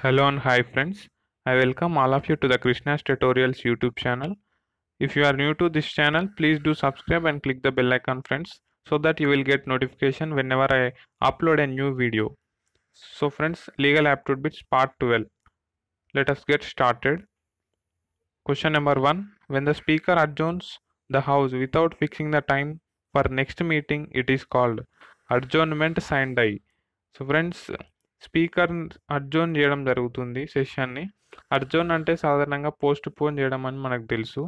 Hello and hi friends, I welcome all of you to the Krishna's Tutorials YouTube channel. If you are new to this channel, please do subscribe and click the bell icon friends, so that you will get notification whenever I upload a new video. So friends, Legal Aptitude Bits Part 12. Let us get started. Question number 1. When the speaker adjourns the house without fixing the time for next meeting, it is called adjournment sine die. So friends, speaker adjourn చేయడం జరుగుతుంది సెషన్ని. అడ్జోన్ అంటే సాధారణంగా post phone చేయడం అని మనకు తెలుసు.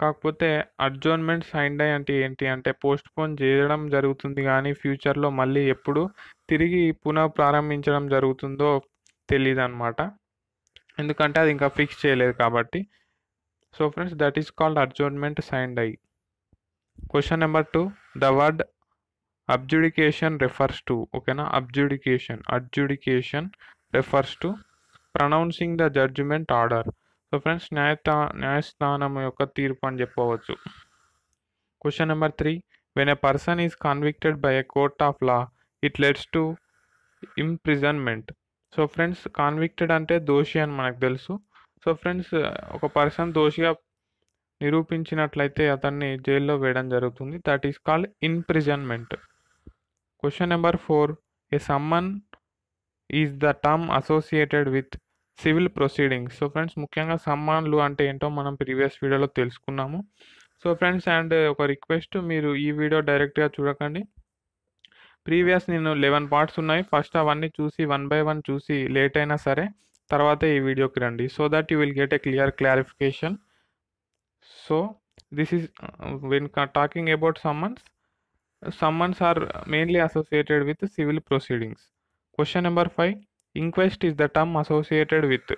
కాకపోతే adjournment sine die అంటే ఏంటి అంటే పోస్ట్ పోన్ చేయడం జరుగుతుంది కానీ ఫ్యూచర్లో మళ్ళీ ఎప్పుడు తిరిగి పునః ప్రారంభించడం జరుగుతుందో తెలియదు అనమాట, ఎందుకంటే అది ఇంకా ఫిక్స్ చేయలేదు కాబట్టి. So friends, that is called adjournment sine die. Question number 2. The word adjudication refers to, okay na, adjudication refers to pronouncing the judgment order. So friends, న్యాయస్థానం యొక్క తీర్పు అని చెప్పవచ్చు. Question number 3. When a person is convicted by a court of law, it leads to imprisonment. So friends, convicted అంటే దోషి అని మనకు తెలుసు. So friends, ఒక పర్సన్ దోషిగా నిరూపించినట్లయితే అతన్ని జైల్లో వేయడం జరుగుతుంది. That is called imprisonment. Question number 4. A summon is the term associated with civil proceedings. So friends, ముఖ్యంగా సమ్మన్లు అంటే ఏంటో మనం ప్రీవియస్ వీడియోలో తెలుసుకున్నాము. సో ఫ్రెండ్స్, అండ్ ఒక రిక్వెస్ట్, మీరు ఈ వీడియో డైరెక్ట్గా చూడకండి. ప్రీవియస్ నేను 11 పార్ట్స్ ఉన్నాయి. ఫస్ట్ అవన్నీ చూసి 1 by 1 చూసి లేట్ అయినా సరే తర్వాత ఈ వీడియోకి రండి, so that you will get a clarification. So this is when talking about summons are mainly associated with civil proceedings. Question number 5. Inquest is the term associated with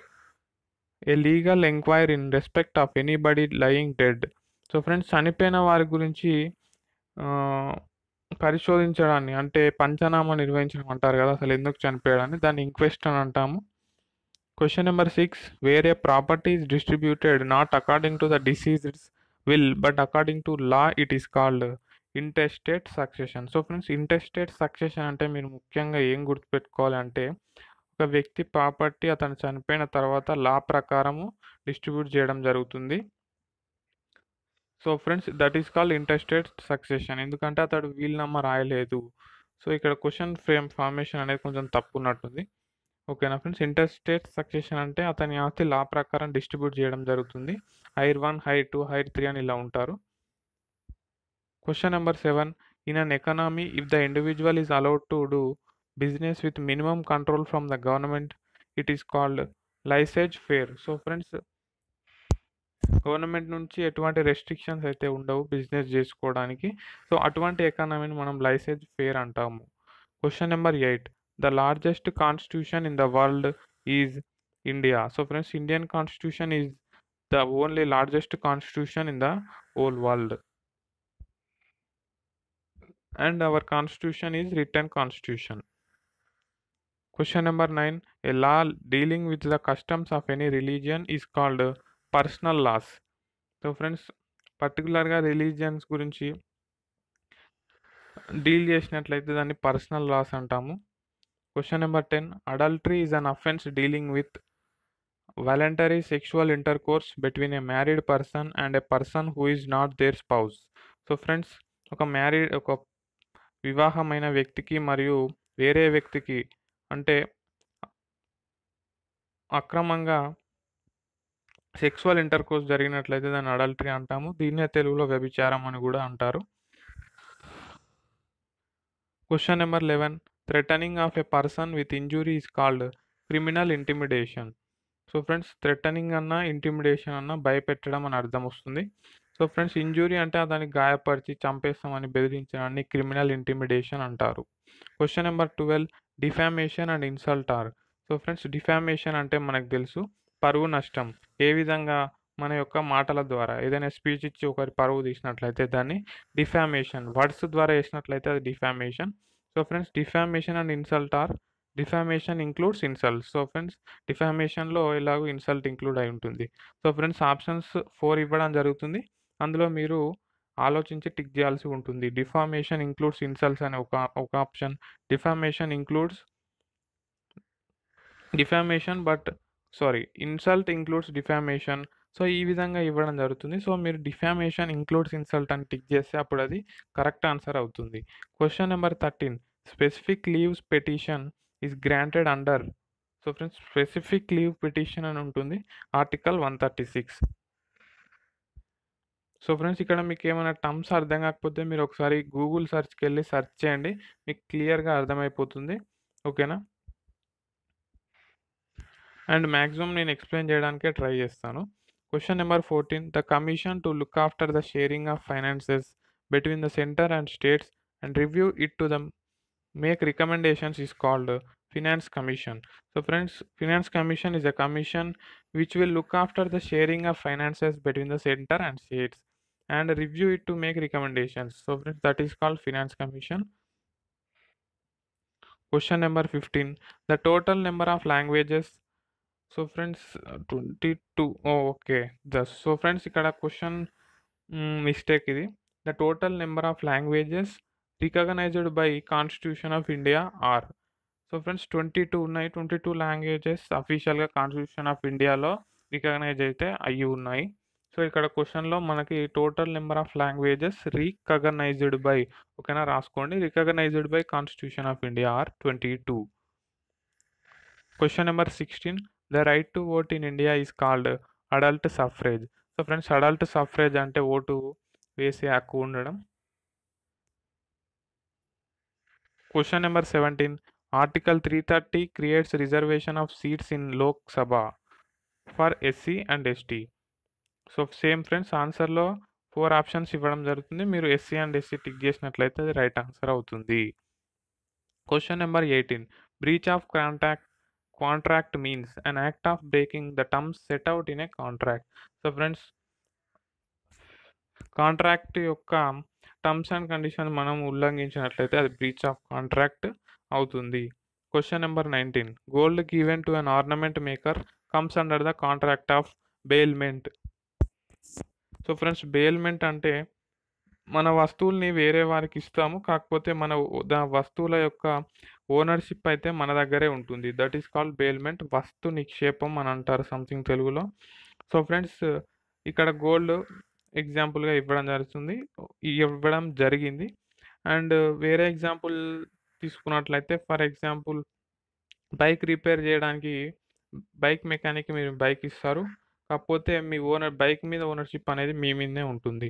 a legal inquiry in respect of anybody lying dead. So friends, చనిపోయిన వారి గురించి పరిశోధించడాన్ని అంటే పంచనామా నిర్వహించడం అంటారు కదా, అసలు ఎందుకు చనిపోయాడని, దాన్ని ఇంక్వెస్ట్ అని అంటాము. Question number 6. Where a property is distributed not according to the deceased's will but according to law, it is called intestate succession. So friends, intestate succession అంటే మీరు ముఖ్యంగా ఏం గుర్తుపెట్టుకోవాలంటే, ఒక వ్యక్తి ప్రాపర్టీ అతను చనిపోయిన తర్వాత లా ప్రకారము డిస్ట్రిబ్యూట్ చేయడం జరుగుతుంది. So friends, that is called intestate succession, ఎందుకంటే అతడు వీల్ నెంబర్ రాయలేదు. సో ఇక్కడ క్వశ్చన్ ఫ్రేమ్ ఫార్మేషన్ అనేది కొంచెం తప్పు ఉన్నట్టుంది. ఓకేనా ఫ్రెండ్స్, ఇంటర్స్టేట్ సక్సెషన్ అంటే అతని ఆస్తి లా ప్రకారం డిస్ట్రిబ్యూట్ చేయడం జరుగుతుంది. హైర్ 1, హైర్ 2, హైర్ 3 అని ఇలా ఉంటారు. Question number 7. In an economy, if the individual is allowed to do business with minimum control from the government, it is called laissez-faire. So friends, government నుంచి ఎటువంటి రెస్ట్రిక్షన్స్ అయితే ఉండవు business చేసుకోవడానికి. So అటువంటి ఎకానమీని మనం laissez-faire అంటాము. Question number 8. The largest constitution in the world is India. So friends, Indian constitution is the only largest constitution in the whole world. And our constitution is written constitution. Question number 9. A law dealing with the customs of any religion is called personal laws. So friends, particularly religions గురించి deal చేసినట్లయితే దాన్ని personal laws అంటాము. Question number 10. Adultery is an offense dealing with voluntary sexual intercourse between a married person and a person who is not their spouse. So friends, ఒక వివాహమైన వ్యక్తికి మరియు వేరే వ్యక్తికి అంటే అక్రమంగా సెక్సువల్ ఇంటర్కోర్స్ జరిగినట్లయితే దాన్ని అడల్టరీ అంటాము. దీన్నే తెలుగులో వ్యభిచారం అని కూడా అంటారు. Question number 11. Threatening of a person with injury is called criminal intimidation. So friends, threatening అన్నా ఇంటిమిడేషన్ అన్నా భయపెట్టడం అని అర్థం వస్తుంది. సో ఫ్రెండ్స్, ఇంజురీ అంటే దాన్ని గాయపరిచి చంపేస్తామని బెదిరించడాన్ని క్రిమినల్ ఇంటిమిడేషన్ అంటారు. Question number 12. Defamation and insult are. So friends, defamation అంటే మనకు తెలుసు పరువు నష్టం. ఏ విధంగా మన యొక్క మాటల ద్వారా ఏదైనా స్పీచ్ ఇచ్చి ఒకరి పరువు తీసినట్లయితే దాన్ని డిఫామేషన్, వర్డ్స్ ద్వారా వేసినట్లయితే అది defamation. So friends, defamation and insult are, defamation includes insult. So friends, defamation లో ఎలాగో insult include అయి ఉంటుంది. సో ఫ్రెండ్స్, ఆప్షన్స్ 4 ఇవ్వడం జరుగుతుంది, అందులో మీరు ఆలోచించి టిక్ చేయాల్సి ఉంటుంది. డిఫామేషన్ ఇంక్లూడ్స్ ఇన్సల్ట్స్ అనే ఒక option, defamation includes defamation but sorry insult includes defamation so ఈ విధంగా ఇవ్వడం జరుగుతుంది. సో మీరు డిఫామేషన్ ఇంక్లూడ్స్ ఇన్సల్ట్ అని టిక్ చేస్తే అప్పుడు అది కరెక్ట్ ఆన్సర్ అవుతుంది. Question number 13 specific leaves petition is granted under so friends specific leave petition అని ఉంటుంది ఆర్టికల్ 136. సో ఫ్రెండ్స్ ఇక్కడ మీకు ఏమైనా టర్మ్స్ అర్థం కాకపోతే మీరు ఒకసారి గూగుల్ సెర్చ్కి వెళ్ళి సెర్చ్ చేయండి, మీకు క్లియర్గా అర్థమైపోతుంది. ఓకేనా, అండ్ మ్యాక్సిమం నేను ఎక్స్ప్లెయిన్ చేయడానికే ట్రై చేస్తాను. Question number 14 the commission to look after the sharing of finances between the centre and states and review it to the make recommendations is called Finance Commission. So friends, Finance Commission is a commission which will look after the sharing of finances between the center and states and review it to make recommendations. So friends, that is called Finance Commission. Question number 15. The total number of languages. So friends, 22. Oh, okay. So friends, ikkada question mistake idi. The total number of languages recognized by Constitution of India are. So friends 22 ఉన్నాయి. 22 languages అఫీషియల్గా constitution of ఇండియాలో recognise అయితే అయ్యి ఉన్నాయి. So ఇక్కడ క్వశ్చన్లో మనకి total number of languages recognised by, ఓకేనా, రాసుకోండి, recognised by constitution of India are 22. Question number 16 the right to vote in India is called adult suffrage. So friends adult suffrage అంటే ఓటు వేసే హక్కు ఉండడం. Question number 17 Article 330 creates reservation of seats in Lok Sabha for SC and ST. So same friends, answer lo 4 options ivvadam jarugutundi. Meeru SC and ST tick chesinatlayite adi right answer avutundi. Question number 18. Breach of contract means an act of breaking the terms set out in a contract. So friends, contract యొక్క terms and condition మనం ఉల్లంఘించినట్లయితే అది breach of contract అవుతుంది. Question number 19 gold given to an ornament maker comes under the contract of bailment. So friends bailment అంటే మన వస్తువుల్ని వేరే వారికి ఇస్తాము, కాకపోతే మన వస్తువుల యొక్క ఓనర్షిప్ అయితే మన దగ్గరే ఉంటుంది. That is called bailment. వస్తు నిక్షేపం అని అంటారు సంథింగ్ తెలుగులో. సో ఫ్రెండ్స్ ఇక్కడ గోల్డ్ ఎగ్జాంపుల్గా ఇవ్వడం జరిగింది. అండ్ వేరే ఎగ్జాంపుల్ తీసుకున్నట్లయితే ఫర్ ఎగ్జాంపుల్ బైక్ రిపేర్ చేయడానికి బైక్ మెకానిక్ మీరు బైక్ ఇస్తారు, కాకపోతే మీ ఓనర్ బైక్ మీద ఓనర్షిప్ అనేది మీ మీదనే ఉంటుంది,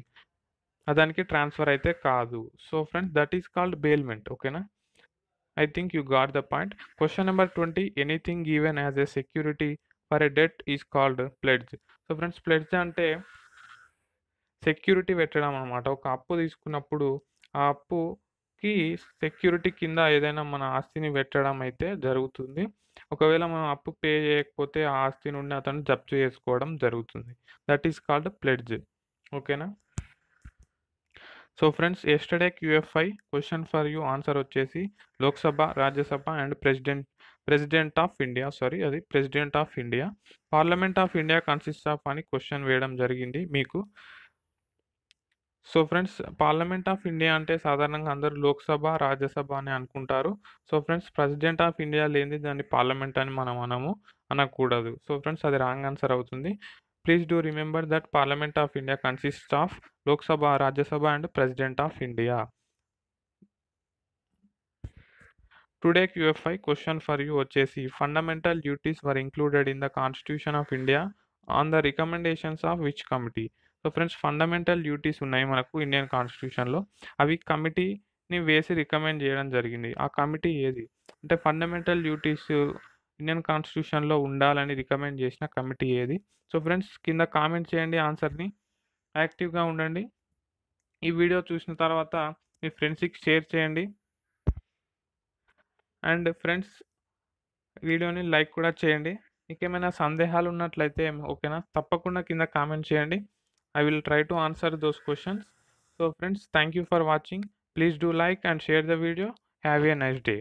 దానికి ట్రాన్స్ఫర్ అయితే కాదు. So friends that is called bailment. ఓకేనా, I think you got the point. Question number 20 anything given as a security for a debt is called pledge. So friends pledge అంటే సెక్యూరిటీ పెట్టడం అనమాట. ఒక అప్పు తీసుకున్నప్పుడు ఆ అప్పుకి సెక్యూరిటీ కింద ఏదైనా మన ఆస్తిని పెట్టడం అయితే జరుగుతుంది. ఒకవేళ మనం అప్పు పే చేయకపోతే ఆ ఆస్తి నుండి అతను జప్తు చేసుకోవడం జరుగుతుంది. That is called pledge. ఓకేనా. So friends yesterday QFI question for you answer వచ్చేసి Lok Sabha, Rajya Sabha and president of India parliament of India consist of అని క్వశ్చన్ వేయడం జరిగింది మీకు. So friends parliament of India అంటే సాధారణంగా అందరూ లోక్సభ, రాజ్యసభ అని అనుకుంటారు. So friends president of India లేనిది దాన్ని పార్లమెంట్ అని మనము అనకూడదు. సో ఫ్రెండ్స్ అది రాంగ్ ఆన్సర్ అవుతుంది. Please do remember that parliament of India consist of Lok Sabha, Rajya Sabha and president of India. Today QFI question for you వచ్చేసి fundamental duties were included in the constitution of India on the recommendations of which committee. So friends fundamental duties ఉన్నాయి మనకు Indian కాన్స్టిట్యూషన్లో. అవి కమిటీని వేసి recommend చేయడం జరిగింది. ఆ కమిటీ ఏది అంటే ఫండమెంటల్ డ్యూటీస్ ఇండియన్ కాన్స్టిట్యూషన్లో ఉండాలని రికమెండ్ చేసిన కమిటీ ఏది? సో ఫ్రెండ్స్ కింద కామెంట్ చేయండి ఆన్సర్ని. యాక్టివ్గా ఉండండి. ఈ వీడియో చూసిన తర్వాత మీ ఫ్రెండ్స్కి షేర్ చేయండి. అండ్ ఫ్రెండ్స్ వీడియోని లైక్ కూడా చేయండి. మీకేమైనా సందేహాలు ఉన్నట్లయితే ఓకేనా తప్పకుండా కింద కామెంట్ చేయండి. I will try to answer those questions. So friends, thank you for watching. Please do like and share the video. Have a nice day.